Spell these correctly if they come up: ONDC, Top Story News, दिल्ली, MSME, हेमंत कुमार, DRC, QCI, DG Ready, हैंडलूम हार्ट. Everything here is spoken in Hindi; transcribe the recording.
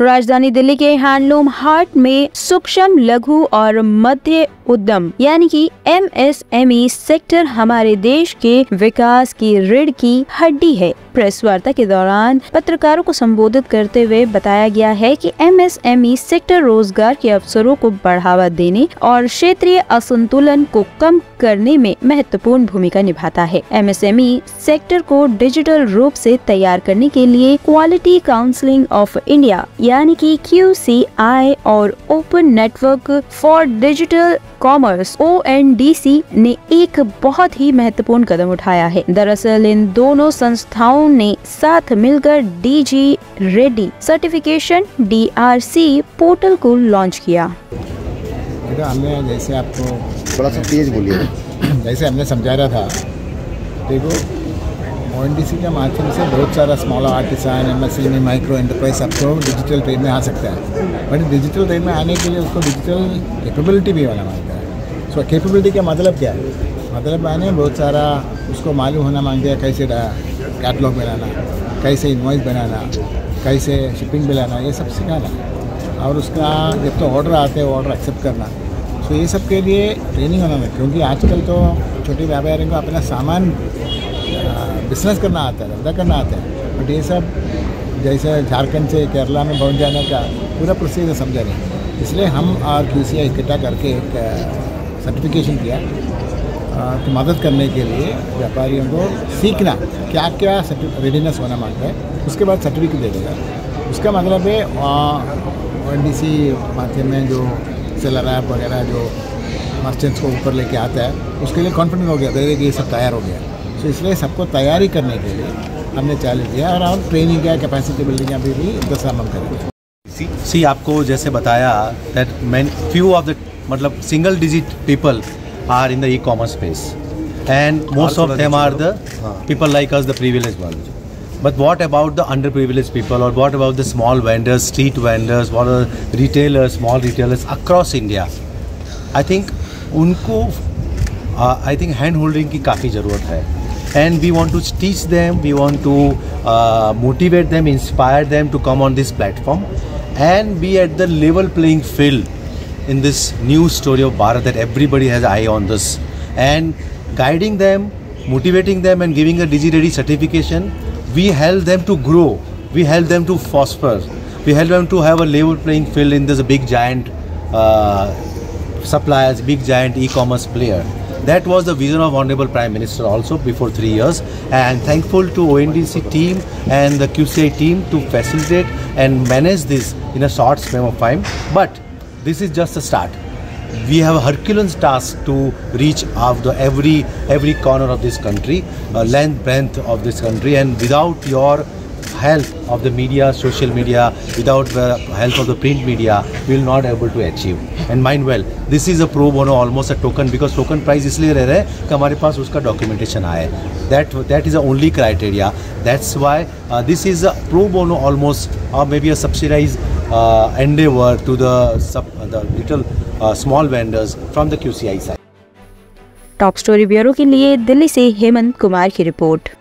राजधानी दिल्ली के हैंडलूम हाट में सूक्ष्म लघु और मध्य उद्यम यानी कि MSME सेक्टर हमारे देश के विकास की रीढ़ की हड्डी है। प्रेस वार्ता के दौरान पत्रकारों को संबोधित करते हुए बताया गया है कि MSME सेक्टर रोजगार के अवसरों को बढ़ावा देने और क्षेत्रीय असंतुलन को कम करने में महत्वपूर्ण भूमिका निभाता है। MSME सेक्टर को डिजिटल रूप से तैयार करने के लिए क्वालिटी काउंसिलिंग ऑफ इंडिया यानी कि QCI और open network for digital commerce ONDC ने एक बहुत ही महत्वपूर्ण कदम उठाया है। दरअसल इन दोनों संस्थाओं ने साथ मिलकर DG ready certification DRC portal को लॉन्च किया। हमने जैसे आपको थोड़ा सा तेज बोलिए, जैसे हमने समझा रहा था, देखो ONDC के माध्यम से बहुत सारा small artisan MSME micro enterprise सबको डिजिटल ट्रेड में आ सकता है। बट डिजिटल ट्रेड में आने के लिए उसको डिजिटल कैपेबिलिटी भी होना मांगता है। सो कैपेबिलिटी का मतलब क्या है? मतलब मैंने बहुत सारा उसको मालूम होना मांग दिया, कैसे कैटलॉग बनाना, कैसे इन्वाइस बनाना, कैसे शिपिंग बिलाना, ये सब सिखाना और उसका जब तो ऑर्डर आते हैं ऑर्डर एक्सेप्ट करना। तो ये सब के लिए ट्रेनिंग होना है, क्योंकि आजकल तो छोटे व्यापारियों को अपना सामान बिजनेस करना आता है, धंधा करना आता है, बट ये सब जैसे झारखंड से केरला में पहुँच जाने का पूरा प्रोसीजर समझा नहीं। इसलिए हम और QCI इकट्ठा करके एक सर्टिफिकेशन किया की मदद करने के लिए व्यापारियों को सीखना क्या क्या रेडीनेस होना मांगता है, उसके बाद सर्टिफिकेट दे देगा। उसका मतलब है ONDC माध्यम में जो सेलर ऐप वगैरह जो मर्चेंट्स को ऊपर लेके आता है उसके लिए कॉन्फिडेंट हो गया था कि ये सब तैयार हो गया। तो इसलिए सबको तैयारी करने के लिए हमने चालू किया और हम ट्रेनिंग का कैपेसिटी बिल्डिंग अभी भी इंतजाम करेंगे। सी आपको जैसे बताया that man few of the मतलब single digit people are in the e commerce space and most of them are the people like us the privilege one. But what about the underprivileged people, or what about the small vendors, street vendors, what are retailers, small retailers across India? I think उनको I think hand holding की काफ़ी ज़रूरत है, and we want to teach them, we want to motivate them, inspire them to come on this platform and be at the level playing field in this new story of Bharat that everybody has eye on this, and guiding them, motivating them and giving a DG Ready certification. We help them to grow, we help them to prosper, we help them to have a level playing field in this big giant suppliers, big giant e-commerce player. That was the vision of Honorable Prime Minister also before 3 years, and thankful to ONDC team and the QCI team to facilitate and manage this in a short span of time. But this is just a start. We have a Herculean task to reach out to every corner of this country, length, breadth of this country, and without your help of the media, social media, without the help of the print media, we will not able to achieve. And mind well, this is a pro bono, almost a token, because token price इसलिए रह रहा है कि हमारे पास उसका documentation आए. That is the only criteria. That's why this is a pro bono, almost or maybe a subsidized endeavor to the little small vendors from the QCI side. Top story bureau के लिए दिल्ली से हेमंत कुमार की रिपोर्ट।